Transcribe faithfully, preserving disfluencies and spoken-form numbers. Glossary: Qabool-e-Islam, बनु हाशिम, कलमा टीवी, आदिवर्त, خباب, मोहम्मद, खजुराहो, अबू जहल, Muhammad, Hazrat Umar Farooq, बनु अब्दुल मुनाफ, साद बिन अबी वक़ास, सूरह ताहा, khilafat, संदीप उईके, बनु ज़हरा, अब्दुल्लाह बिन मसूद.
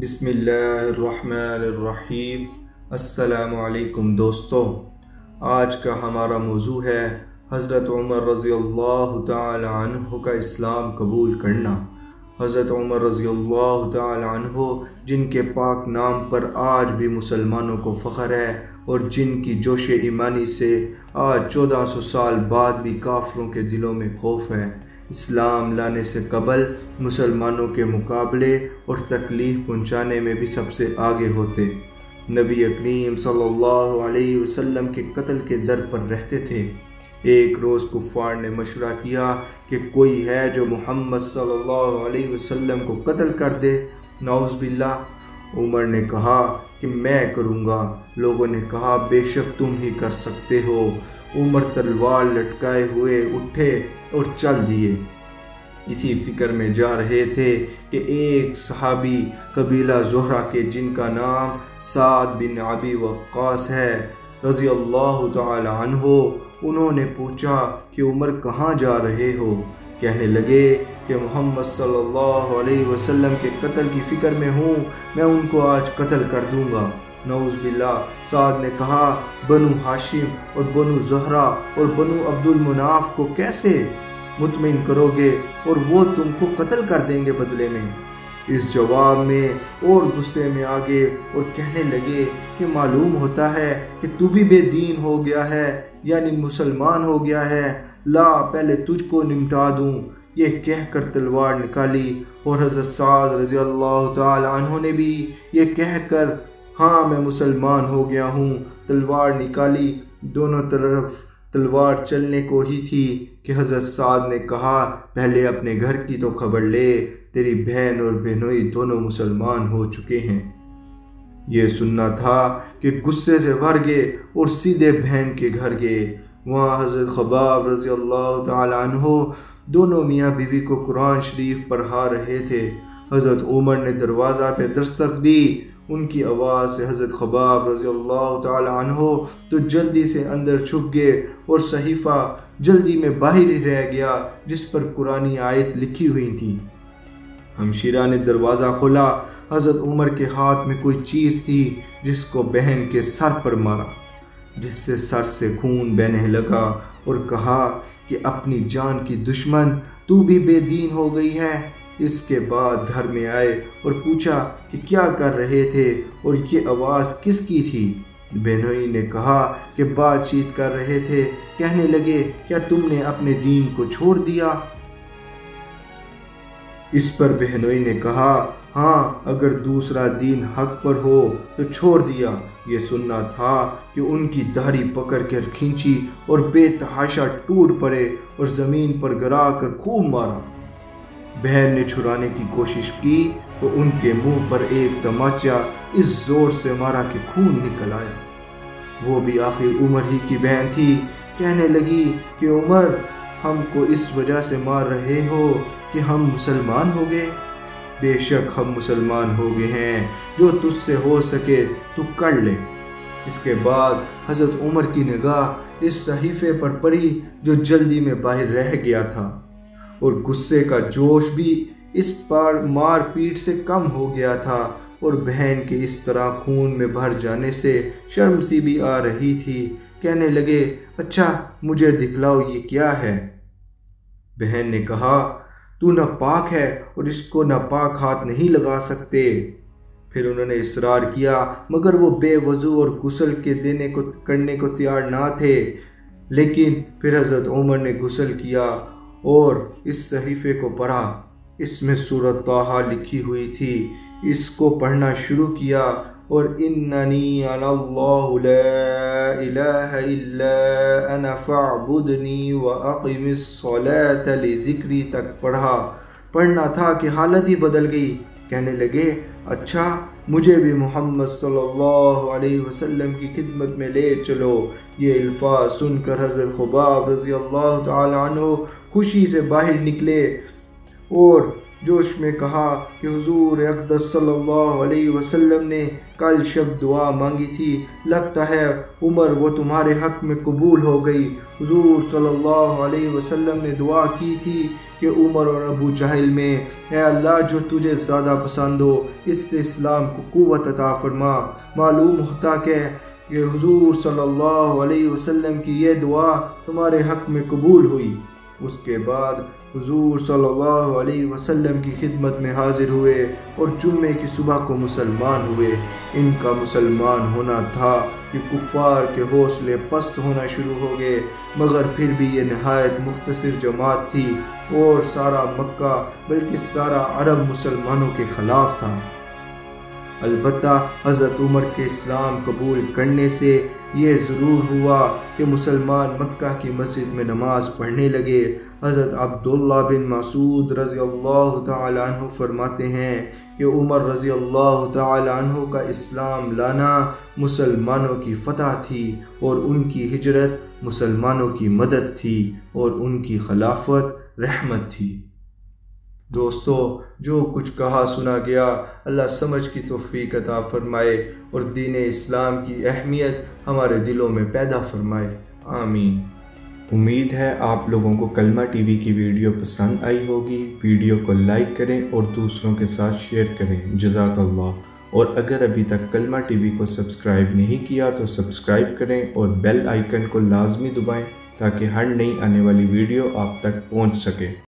बिस्मिल्लाहिर्रहमानिर्रहीम। अस्सलाम वालेकुम दोस्तों, आज का हमारा मौजू है हज़रत उमर रज़ियल्लाहु ताला अन्हु का इस्लाम कबूल करना। हज़रत उमर रज़ियल्लाहु ताला अन्हु जिनके पाक नाम पर आज भी मुसलमानों को फ़ख्र है और जिनकी जोश ईमानी से आज चौदह सौ साल बाद भी काफिरों के दिलों में खौफ है। इस्लाम लाने से कबल मुसलमानों के मुकाबले और तकलीफ़ पहुँचाने में भी सबसे आगे होते, नबी अकरीम सल्लल्लाहु अलैहि वसल्लम के कत्ल के दर पर रहते थे। एक रोज़ कुफ़ार ने मशवरा किया कि कोई है जो मुहम्मद सल्लल्लाहु अलैहि वसल्लम को कत्ल कर दे, नाउज़ बिल्लाह। उमर ने कहा कि मैं करूँगा। लोगों ने कहा बेशक तुम ही कर सकते हो। उमर तलवार लटकाए हुए उठे और चल दिए। इसी फिक्र में जा रहे थे कि एक सहाबी कबीला ज़ोहरा के जिनका नाम साद बिन अबी वक़ास है रज़ी अल्लाह ताला अन्हो, उन्होंने पूछा कि उमर कहाँ जा रहे हो। कहने लगे कि मोहम्मद सल्लल्लाहु अलैहि वसल्लम के कत्ल की फ़िक्र में हूँ, मैं उनको आज कत्ल कर दूँगा, नऊज़ बिल्लाह। साद ने कहा बनु हाशिम और बनु ज़हरा और बनु अब्दुल मुनाफ को कैसे मुतमिन करोगे और वो तुमको कत्ल कर देंगे बदले में। इस जवाब में और गुस्से में आ गए और कहने लगे कि मालूम होता है कि तू भी बेदीन हो गया है, यानी मुसलमान हो गया है, ला पहले तुझको निमटा दूँ। ये कहकर तलवार निकाली और हज़रत साद रज़ी अल्लाह ताला अन्हु ने भी ये कहकर हाँ मैं मुसलमान हो गया हूँ तलवार निकाली। दोनों तरफ तलवार चलने को ही थी कि हज़रत साद ने कहा पहले अपने घर की तो खबर ले, तेरी बहन और बहनोई दोनों मुसलमान हो चुके हैं। यह सुनना था कि गुस्से से भर गए और सीधे बहन के घर गए। वहाँ हज़रत खबाब रज़ी अल्लाह ताला अन्हो दोनों मियाँ बीवी को कुरान शरीफ पढ़ा रहे थे। हज़रत उमर ने दरवाज़ा पे दस्तक दी। उनकी आवाज़ से हज़रत खबाब रज़ी अल्लाह ताला अन्हो तो जल्दी से अंदर छुप गए और सहीफ़ा जल्दी में बाहर ही रह गया जिस पर कुरानी आयत लिखी हुई थी। हमशीरा ने दरवाज़ा खोला, हज़रत उमर के हाथ में कोई चीज़ थी जिसको बहन के सर पर मारा, जिससे सर से खून बहने लगा और कहा कि अपनी जान की दुश्मन तू भी बेदीन हो गई है। इसके बाद घर में आए और पूछा कि क्या कर रहे थे और ये आवाज़ किसकी थी। बहनोई ने कहा कि बातचीत कर रहे थे। कहने लगे क्या तुमने अपने दीन को छोड़ दिया। इस पर बहनोई ने कहा हाँ, अगर दूसरा दीन हक पर हो तो छोड़ दिया। ये सुनना था कि उनकी दाढ़ी पकड़ कर खींची और बेतहाशा टूट पड़े और ज़मीन पर गिरा कर खूब मारा। बहन ने छुड़ाने की कोशिश की तो उनके मुंह पर एक तमाचा इस जोर से मारा कि खून निकल आया। वो भी आखिर उमर ही की बहन थी। कहने लगी कि उमर हमको इस वजह से मार रहे हो कि हम मुसलमान हो गए। बेशक हम मुसलमान हो गए हैं, जो तुझसे हो सके तू कर ले। इसके बाद हज़रत उमर की निगाह इस सहीफे पर पड़ी जो जल्दी में बाहर रह गया था और गुस्से का जोश भी इस पर मार पीट से कम हो गया था और बहन के इस तरह खून में भर जाने से शर्म सी भी आ रही थी। कहने लगे अच्छा मुझे दिखलाओ ये क्या है। बहन ने कहा तू नापाक है और इसको नापाक हाथ नहीं लगा सकते। फिर उन्होंने इसरार किया मगर वो बेवजू और गुस्ल के देने को करने को तैयार ना थे। लेकिन फिर हज़रत उमर ने गुस्ल किया और इस सहीफ़े को पढ़ा। इसमें सूरह ताहा लिखी हुई थी। इसको पढ़ना शुरू किया और इन्नी अनल्लाहु ला इलाहा इल्ला अना फअबुदनी व अक़िमिस सलात लिज़िक्री तक पढ़ा। पढ़ना था कि हालत ही बदल गई। कहने लगे अच्छा मुझे भी मोहम्मद सल्लल्लाहु अलैहि वसल्लम की खिदमत में ले चलो। ये अल्फाज सुनकर हज़रत खबाब रज़ी अल्लाह ताला अन्हो खुशी से बाहर निकले और जोश में कहा कि हुजूर अक़दस सल्लल्लाहु अलैहि वसल्लम ने कल शब दुआ मांगी थी, लगता है उमर वो तुम्हारे हक़ में कबूल हो गई। हुजूर सल्लल्लाहु अलैहि वसल्लम ने दुआ की थी कि उमर और अबू जहल में ए अल्लाह जो तुझे ज़्यादा पसंद हो इससे इस्लाम को कुव्वत अता फरमा। मालूम होता कि ये हुजूर सल्लल्लाहु अलैहि वसल्लम की ये दुआ तुम्हारे हक़ में कबूल हुई। उसके बाद हुजूर सल्लल्लाहु अलैहि वसल्लम की खिदमत में हाजिर हुए और जुम्मे की सुबह को मुसलमान हुए। इनका मुसलमान होना था कि कुफ़ार के हौसले पस्त होना शुरू हो गए, मगर फिर भी ये नहायत मुख्तसर जमात थी और सारा मक्का बल्कि सारा अरब मुसलमानों के ख़िलाफ़ था। अलबत्ता हज़रत उमर के इस्लाम कबूल करने से ये ज़रूर हुआ कि मुसलमान मक्का की मस्जिद में नमाज पढ़ने लगे। हज़रत अब्दुल्लाह बिन मसूद रज़ियल्लाहु ताला अन्हु फरमाते हैं कि उमर रज़ियल्लाहु ताला अन्हु का इस्लाम लाना मुसलमानों की फ़तह थी और उनकी हिजरत मुसलमानों की मदद थी और उनकी खिलाफत रहमत थी। दोस्तों, जो कुछ कहा सुना गया अल्लाह समझ की तौफीक अता फ़रमाए और दीन इस्लाम की अहमियत हमारे दिलों में पैदा फ़रमाए। आमीन। उम्मीद है आप लोगों को कलमा टीवी की वीडियो पसंद आई होगी। वीडियो को लाइक करें और दूसरों के साथ शेयर करें। जज़ाकल्लाह। और अगर अभी तक कलमा टीवी को सब्सक्राइब नहीं किया तो सब्सक्राइब करें और बेल आइकन को लाजमी दबाएँ ताकि हर नई आने वाली वीडियो आप तक पहुँच सके।